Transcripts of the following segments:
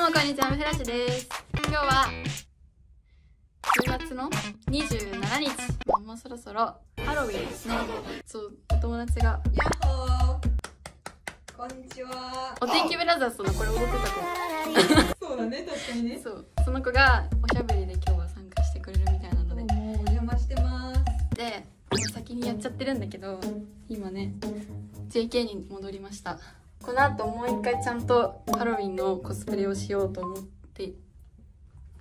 どうもこんにちは、フラッシュです。今日は10月の27日、もうそろそろハロウィンですね。そう、お友達がヤッホーこんにちは、お天気ブラザーズのこれ踊ってた子そうだね、確かにね。そう、その子がおしゃべりで今日は参加してくれるみたいなので、もうお邪魔してます。で、もう先にやっちゃってるんだけど、今ね JK に戻りました。この後もう一回ちゃんとハロウィンのコスプレをしようと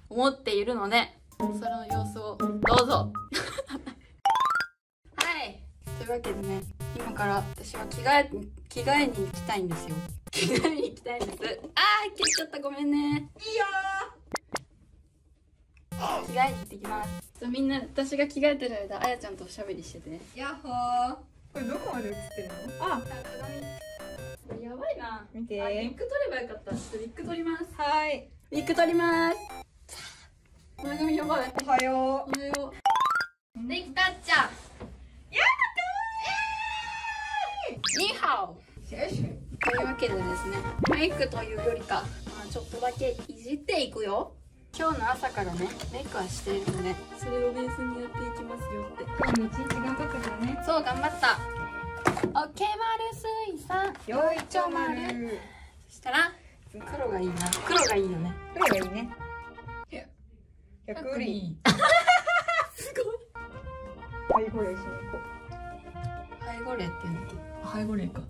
思っているので、その様子をどうぞはい、というわけでね、今から私は着替えに行きたいんですよ。着替えに行きたいんです。あー、消しちゃった、ごめんね。いいよー、着替えに行ってきます。みんな私が着替えてる間、あやちゃんとおしゃべりしててね。ヤッホー、これどこまで映ってるの？あ、やばいな、見て。ウィッグ取ればよかった。ちょっとウィッグ取ります。はい、ウィッグ取ります。前髪やばい。おはよう、おはよう。できたっちゃ。やったー、ニーハオ。というわけでですね、メイクというよりか、まあ、ちょっとだけいじっていくよ。今日の朝からね、メイクはしているので、それをベースにやっていきますよって。今日一日頑張ったからね。そう、頑張った。オッケー丸水産、よいちょ丸。そしたら黒がいいな。黒がいいよね。黒がいいね。100リ。すごい。背後霊しに行こう。背後霊って言うんだっけ？背後霊か。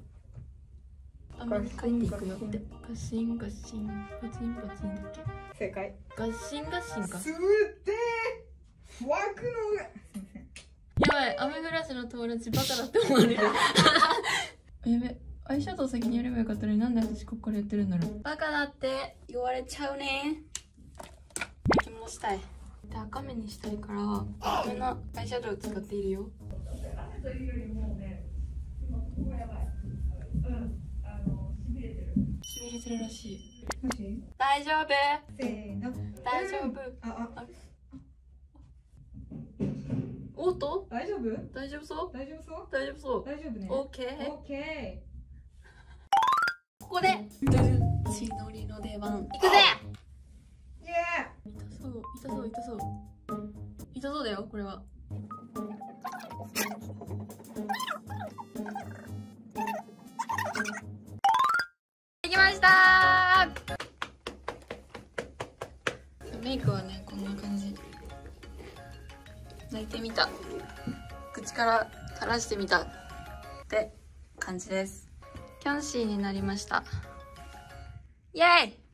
あの書いていくよって。ガシンガシン、パチンパチンだっけ？正解。ガシンガシンか。すってー。枠の上。やばい、アメグラシの友達バカだって思われるやべ、アイシャドウ先にやればよかったのに、なんで私ここからやってるんだろう。バカだって言われちゃうね。巻き戻したいで、赤目にしたいから、こんなアイシャドウ使っているよ。汗というよりもね、今ここがやばい。うん、痺れてる。痺れてるらしい。大丈夫、せーの、大丈夫。あ、おっと、大丈夫？大丈夫そう？大丈夫そう？大丈夫そう？大丈夫ね。オッケー。オッケー。ここで血のりの出番。いくぜ。イエー。痛そう、痛そう、痛そう。痛そうだよ、これは。できましたー。メイクはね、こんな感じ。泣いてみた、口から垂らしてみたって感じです。キャンシーになりました。イエーイ。